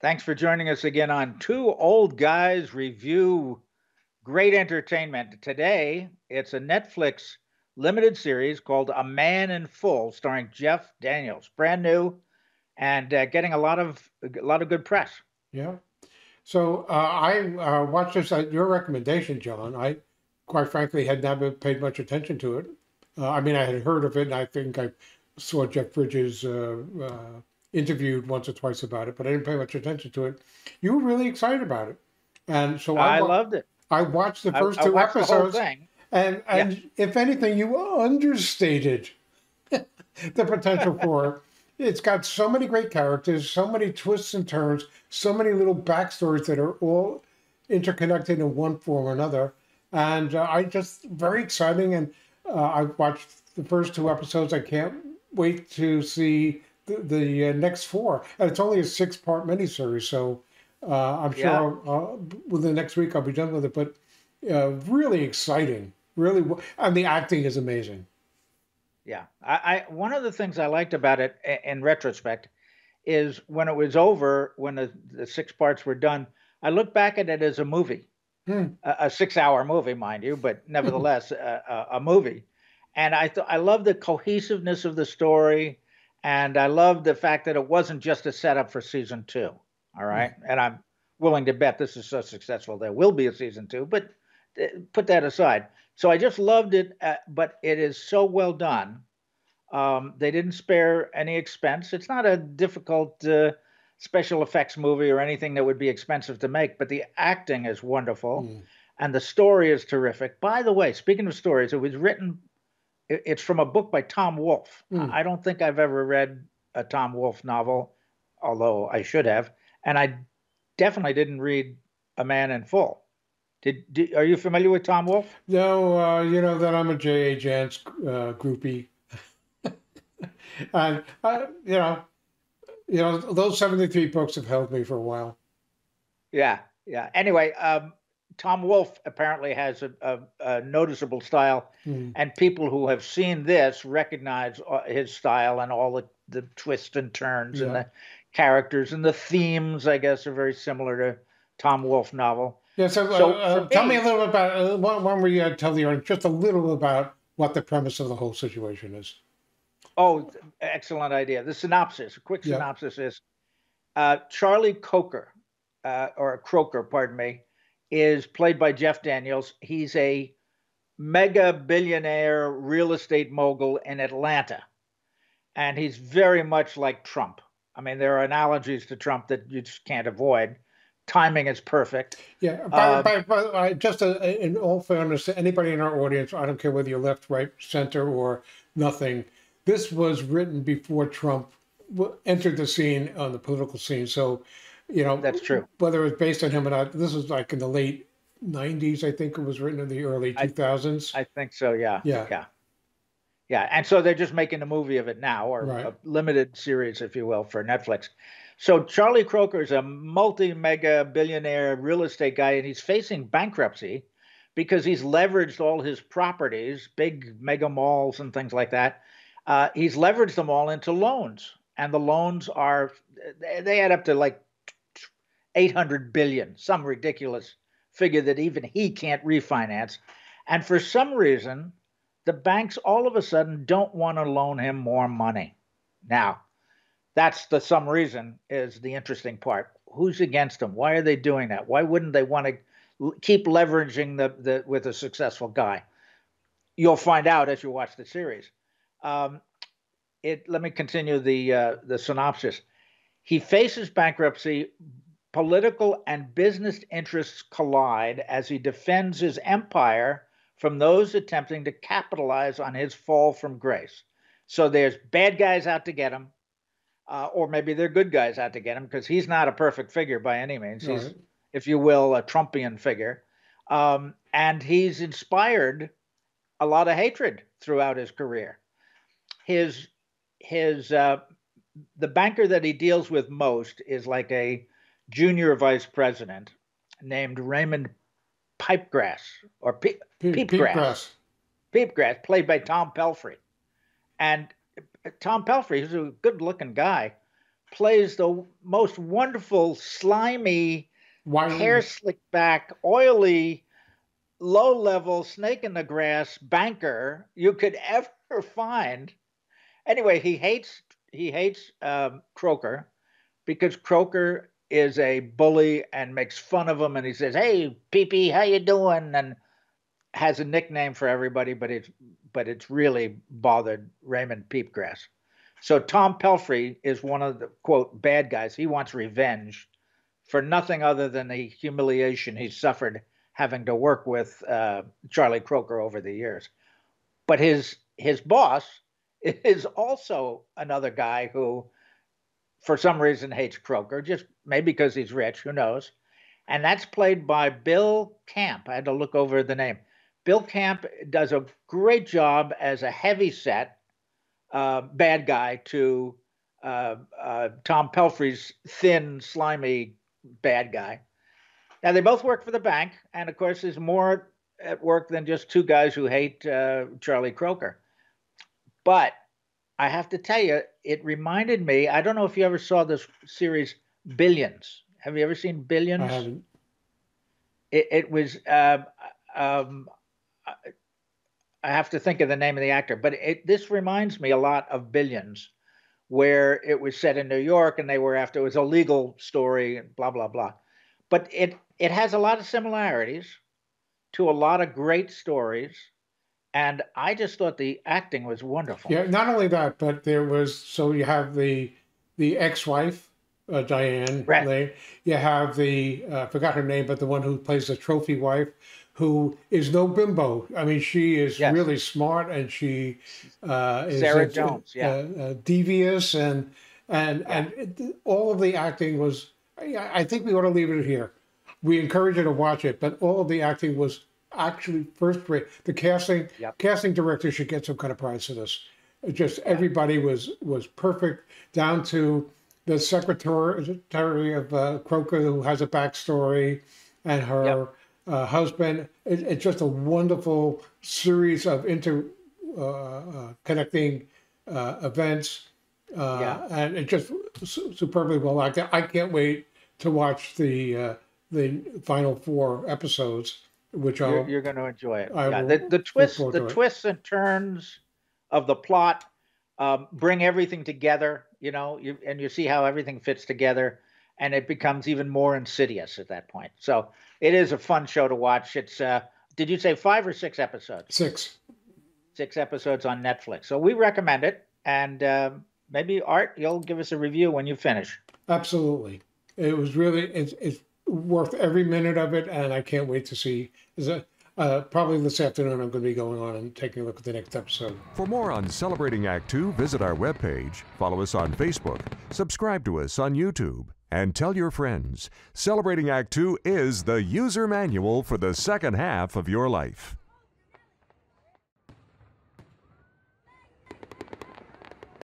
Thanks for joining us again on Two Old Guys Review Great Entertainment. Today, it's a Netflix limited series called A Man in Full, starring Jeff Daniels. Brand new and getting a lot of good press. Yeah. So I watched this at your recommendation, John. I, quite frankly, had not paid much attention to it. I mean, I had heard of it, and I think I saw Jeff Bridges interviewed once or twice about it, but I didn't pay much attention to it. You were really excited about it, and so I loved it. I watched the first two episodes, and yes. If anything, you understated the potential for it. It's got so many great characters, so many twists and turns, so many little backstories that are all interconnected in one form or another, and I just very exciting. And I watched the first two episodes. I can't wait to see the next four, and it's only a 6-part miniseries, so I'm sure within the next week I'll be done with it. But really exciting, really, and the acting is amazing. Yeah, I one of the things I liked about it in retrospect is when it was over, when the 6 parts were done, I looked back at it as a movie, a 6-hour movie, mind you, but nevertheless a movie, and I love the cohesiveness of the story. And I love the fact that it wasn't just a setup for season 2. All right. And I'm willing to bet this is so successful, there will be a season 2, but put that aside. So I just loved it, but it is so well done. They didn't spare any expense. It's not a difficult special effects movie or anything that would be expensive to make, but the acting is wonderful. And the story is terrific. By the way, speaking of stories, it was written. It's from a book by Tom Wolfe. I don't think I've ever read a Tom Wolfe novel, although I should have. And I definitely didn't read A Man in Full. Are you familiar with Tom Wolfe? No, you know that I'm a J.A. Jantz groupie. And, you know, those 73 books have helped me for a while. Yeah, yeah. Anyway, Tom Wolfe apparently has a noticeable style, and people who have seen this recognize his style and all the twists and turns and the characters and the themes, I guess, are very similar to Tom Wolfe novel. Yeah, so tell me a little bit about, why don't we tell the audience just a little about what the premise of the whole situation is. Oh, excellent idea. The synopsis, a quick synopsis is Charlie Croker, or Croker, pardon me, is played by Jeff Daniels. He's a mega billionaire real estate mogul in Atlanta. And he's very much like Trump. I mean, there are analogies to Trump that you just can't avoid. Timing is perfect. Yeah, by just in all fairness to anybody in our audience, I don't care whether you're left, right, center, or nothing. This was written before Trump entered the scene, on the political scene. So, you know, that's true. Whether it's based on him or not, this was like in the late 90s, I think it was written, in the early 2000s. I think so, yeah. Yeah. Yeah. Yeah. And so they're just making a movie of it now, or a limited series, if you will, for Netflix. So Charlie Croker is a multi-mega billionaire real estate guy, and he's facing bankruptcy because he's leveraged all his properties, big mega malls and things like that. He's leveraged them all into loans, and the loans are, they add up to like $800 billion, some ridiculous figure that even he can't refinance. And for some reason, the banks all of a sudden don't want to loan him more money. Now, that's the some reason is the interesting part. Who's against him? Why are they doing that? Why wouldn't they want to keep leveraging the with a successful guy? You'll find out as you watch the series. Let me continue the synopsis. He faces bankruptcy. Political and business interests collide as he defends his empire from those attempting to capitalize on his fall from grace. So there's bad guys out to get him, or maybe they're good guys out to get him, because he's not a perfect figure by any means. He's, if you will, a Trumpian figure. And he's inspired a lot of hatred throughout his career. The banker that he deals with most is like a junior vice president named Raymond Peepgrass, or Peepgrass, played by Tom Pelphrey. And Tom Pelphrey, who's a good-looking guy, plays the most wonderful, slimy, hair slicked back, oily, low-level, snake-in-the-grass banker you could ever find. Anyway, he hates Croker because Croker is a bully and makes fun of him, and he says, "Hey, Pee-Pee, how you doing?" and has a nickname for everybody, but it's really bothered Raymond Peepgrass. So Tom Pelphrey is one of the, quote, bad guys. He wants revenge for nothing other than the humiliation he suffered having to work with Charlie Croker over the years. But his boss is also another guy who, for some reason, hates Croker, just maybe because he's rich, who knows. And that's played by Bill Camp. I had to look over the name. Bill Camp does a great job as a heavyset bad guy to Tom Pelphrey's thin, slimy bad guy. Now, they both work for the bank, and, of course, there's more at work than just two guys who hate Charlie Croker. But I have to tell you, it reminded me, I don't know if you ever saw this series, Billions. Have you ever seen Billions? I haven't. It was, I have to think of the name of the actor, but this reminds me a lot of Billions, where it was set in New York and they were after, it was a legal story and blah, blah, blah. But it has a lot of similarities to a lot of great stories. And I just thought the acting was wonderful. Yeah, not only that, but there was, so you have the ex-wife, Diane Lane. You have the, I forgot her name, but the one who plays the trophy wife, who is no bimbo. I mean, she is really smart, and she is Sarah Jones, devious, and all of the acting was, I think we ought to leave it here. We encourage you to watch it, but all of the acting was actually first rate. The casting director should get some kind of prize for this. Just everybody was perfect, down to the secretary of Croker, who has a backstory, and her husband. It's just a wonderful series of interconnecting events. And it's just superbly well acted. I can't wait to watch the final 4 episodes, which you're going to enjoy it. The twists and turns of the plot bring everything together, you know, and you see how everything fits together, and it becomes even more insidious at that point. So it is a fun show to watch. It's did you say 5 or 6 episodes? 6. 6 episodes on Netflix. So we recommend it, and maybe Art, you'll give us a review when you finish. Absolutely. It was really it's worth every minute of it, and I can't wait to see. Probably this afternoon I'm going to be going on and taking a look at the next episode. For more on Celebrating Act 2, visit our webpage, follow us on Facebook, subscribe to us on YouTube, and tell your friends. Celebrating Act 2 is the user manual for the second half of your life.